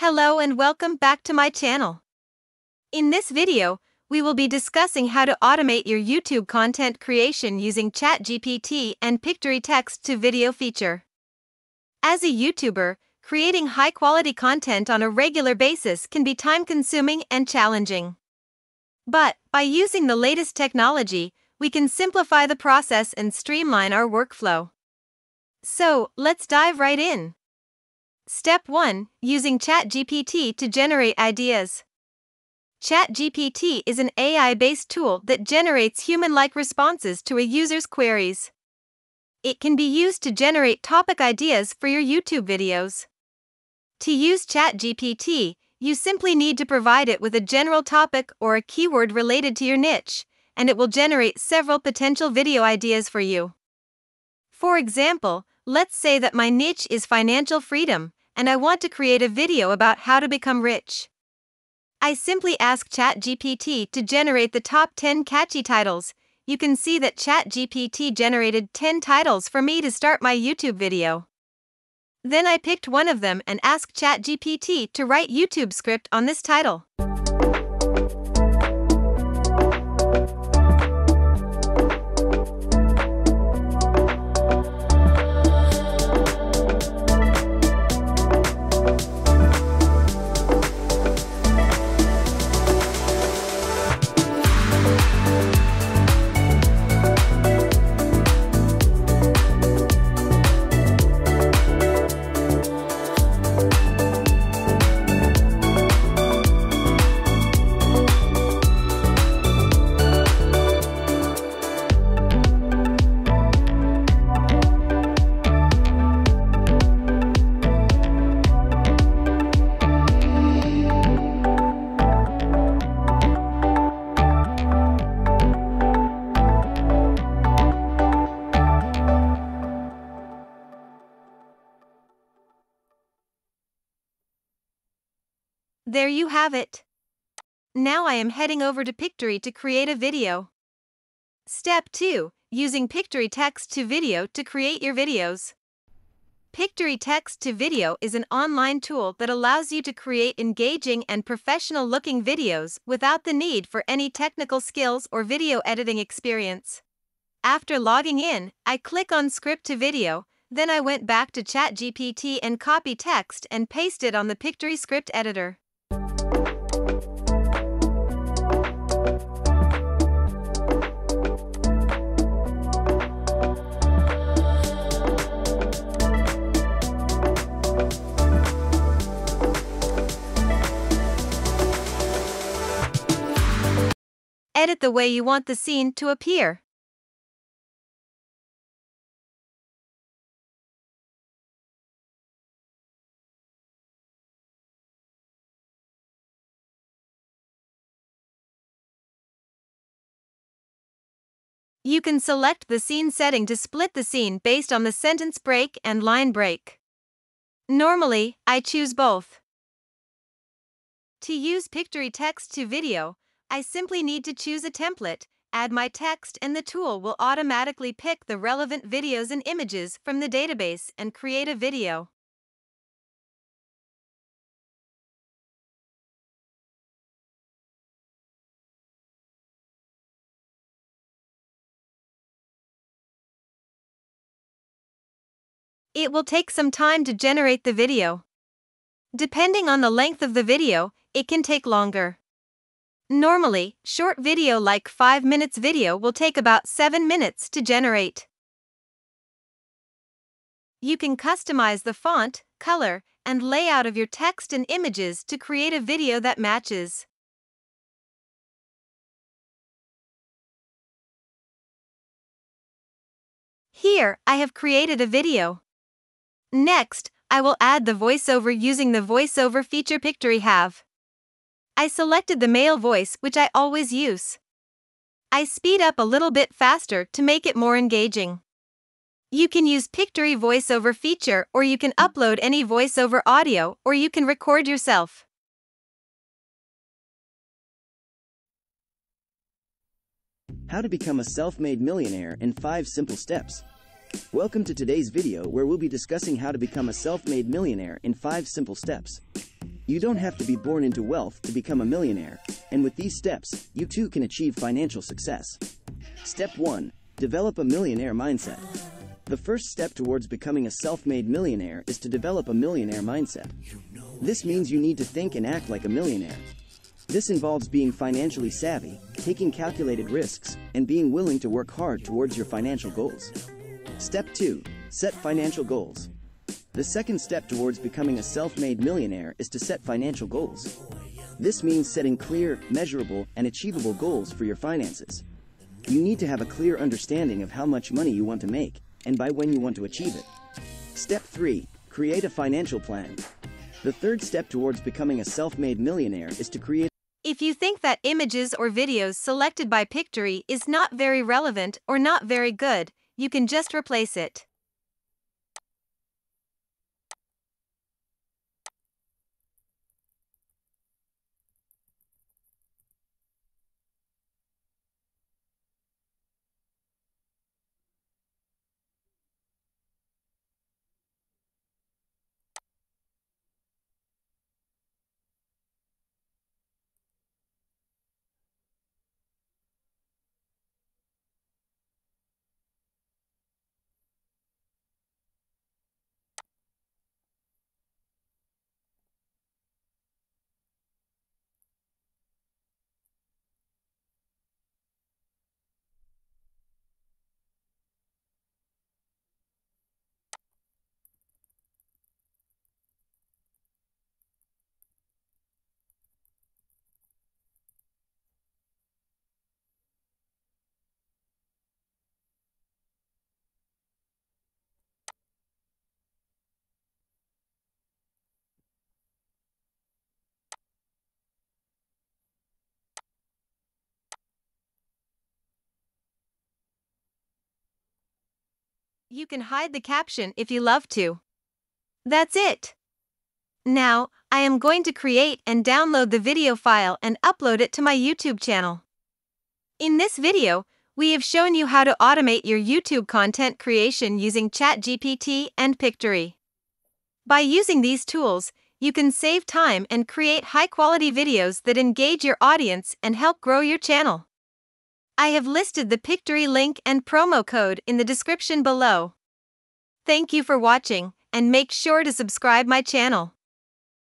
Hello and welcome back to my channel. In this video, we will be discussing how to automate your YouTube content creation using ChatGPT and Pictory text-to-video feature. As a YouTuber, creating high-quality content on a regular basis can be time-consuming and challenging. But, by using the latest technology, we can simplify the process and streamline our workflow. So, let's dive right in. Step 1. Using ChatGPT to generate ideas. ChatGPT is an AI-based tool that generates human-like responses to a user's queries. It can be used to generate topic ideas for your YouTube videos. To use ChatGPT, you simply need to provide it with a general topic or a keyword related to your niche, and it will generate several potential video ideas for you. For example, let's say that my niche is financial freedom, and I want to create a video about how to become rich. I simply ask ChatGPT to generate the top 10 catchy titles. You can see that ChatGPT generated 10 titles for me to start my YouTube video. Then I picked one of them and asked ChatGPT to write a YouTube script on this title. There you have it. Now I am heading over to Pictory to create a video. Step 2. Using Pictory text-to-video to create your videos. Pictory text-to-video is an online tool that allows you to create engaging and professional-looking videos without the need for any technical skills or video editing experience. After logging in, I click on Script to Video, then I went back to ChatGPT and copy text and paste it on the Pictory script editor. Edit the way you want the scene to appear. You can select the scene setting to split the scene based on the sentence break and line break. Normally, I choose both. To use Pictory text-to-video, I simply need to choose a template, add my text, and the tool will automatically pick the relevant videos and images from the database and create a video. It will take some time to generate the video. Depending on the length of the video, it can take longer. Normally, short video like 5 minutes video will take about 7 minutes to generate. You can customize the font, color, and layout of your text and images to create a video that matches. Here, I have created a video. Next, I will add the voiceover using the voiceover feature Pictory have. I selected the male voice, which I always use. I speed up a little bit faster to make it more engaging. You can use Pictory voiceover feature, or you can upload any voiceover audio, or you can record yourself. How to become a self-made millionaire in 5 simple steps. Welcome to today's video where we'll be discussing how to become a self-made millionaire in 5 simple steps. You don't have to be born into wealth to become a millionaire, and with these steps, you too can achieve financial success. Step 1. Develop a millionaire mindset. The first step towards becoming a self-made millionaire is to develop a millionaire mindset. This means you need to think and act like a millionaire. This involves being financially savvy, taking calculated risks, and being willing to work hard towards your financial goals. Step 2. Set financial goals. The second step towards becoming a self-made millionaire is to set financial goals. This means setting clear, measurable, and achievable goals for your finances. You need to have a clear understanding of how much money you want to make, and by when you want to achieve it. Step 3. Create a financial plan. The third step towards becoming a self-made millionaire is to create. If you think that images or videos selected by Pictory is not very relevant or not very good, you can just replace it. You can hide the caption if you love to. That's it. Now, I am going to create and download the video file and upload it to my YouTube channel. In this video, we have shown you how to automate your YouTube content creation using ChatGPT and Pictory. By using these tools, you can save time and create high-quality videos that engage your audience and help grow your channel. I have listed the Pictory link and promo code in the description below. Thank you for watching, and make sure to subscribe my channel.